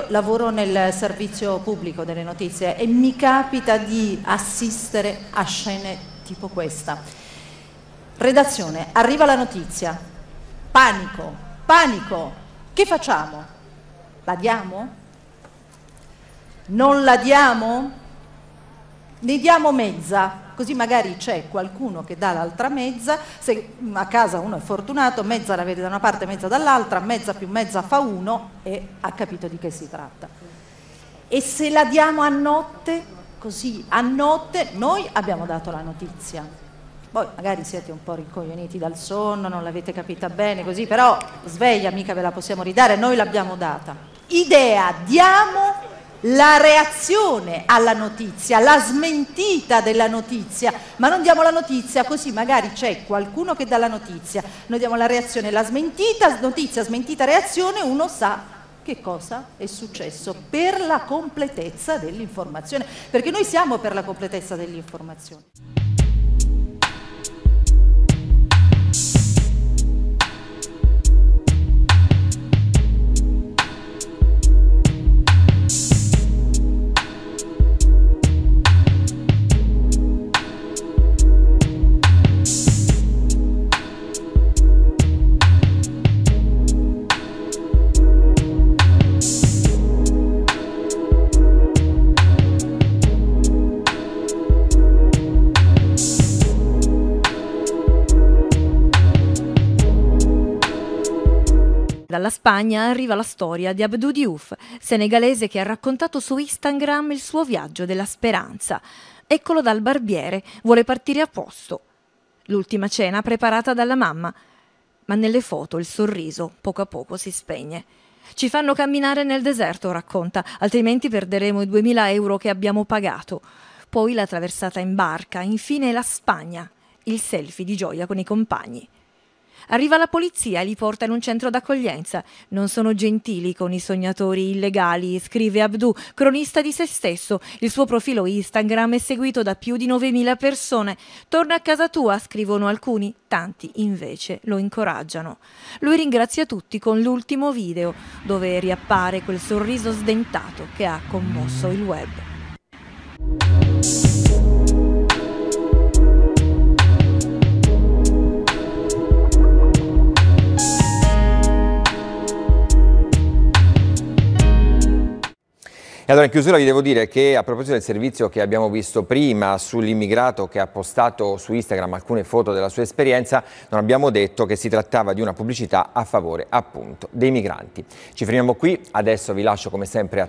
io lavoro nel servizio pubblico delle notizie e mi capita di assistere a scene tipo questa. Redazione, arriva la notizia, panico, panico, che facciamo? La diamo? Non la diamo? Ne diamo mezza, così magari c'è qualcuno che dà l'altra mezza, se a casa uno è fortunato, mezza la vede da una parte, mezza dall'altra, mezza più mezza fa uno e ha capito di che si tratta. E se la diamo a notte, così a notte noi abbiamo dato la notizia. Voi magari siete un po' rincoglioniti dal sonno, non l'avete capita bene così, però sveglia, mica ve la possiamo ridare, noi l'abbiamo data. Idea, diamo la reazione alla notizia, la smentita della notizia, ma non diamo la notizia così magari c'è qualcuno che dà la notizia, noi diamo la reazione, la smentita, notizia, smentita, reazione, uno sa che cosa è successo per la completezza dell'informazione, perché noi siamo per la completezza dell'informazione. Dalla Spagna arriva la storia di Abdou Diouf, senegalese che ha raccontato su Instagram il suo viaggio della speranza. Eccolo dal barbiere, vuole partire a posto. L'ultima cena preparata dalla mamma, ma nelle foto il sorriso poco a poco si spegne. Ci fanno camminare nel deserto, racconta, altrimenti perderemo i 2000 euro che abbiamo pagato. Poi la traversata in barca, infine la Spagna, il selfie di gioia con i compagni. Arriva la polizia e li porta in un centro d'accoglienza. Non sono gentili con i sognatori illegali, scrive Abdou, cronista di se stesso. Il suo profilo Instagram è seguito da più di 9.000 persone. Torna a casa tua, scrivono alcuni, tanti invece lo incoraggiano. Lui ringrazia tutti con l'ultimo video, dove riappare quel sorriso sdentato che ha commosso il web. Allora, in chiusura vi devo dire che a proposito del servizio che abbiamo visto prima sull'immigrato che ha postato su Instagram alcune foto della sua esperienza, non abbiamo detto che si trattava di una pubblicità a favore appunto dei migranti. Ci fermiamo qui, adesso vi lascio come sempre a...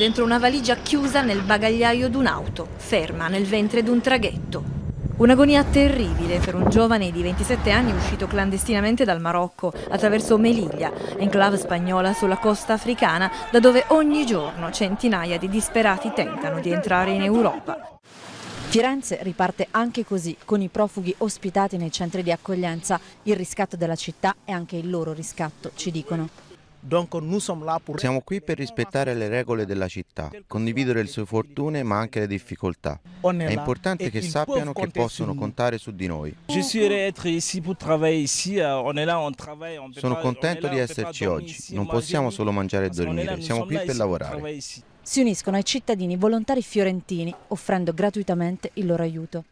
Dentro una valigia chiusa nel bagagliaio d'un'auto, ferma nel ventre d'un traghetto. Un'agonia terribile per un giovane di 27 anni uscito clandestinamente dal Marocco attraverso Melilla, enclave spagnola sulla costa africana, da dove ogni giorno centinaia di disperati tentano di entrare in Europa. Firenze riparte anche così, con i profughi ospitati nei centri di accoglienza. Il riscatto della città è anche il loro riscatto, ci dicono. Donc nous sommes là pour... Siamo qui per rispettare le regole della città, condividere le sue fortune ma anche le difficoltà. È importante che sappiano che possono contare su di noi. Sono contento di esserci oggi, non possiamo solo mangiare e dormire, siamo qui per lavorare. Si uniscono ai cittadini volontari fiorentini offrendo gratuitamente il loro aiuto.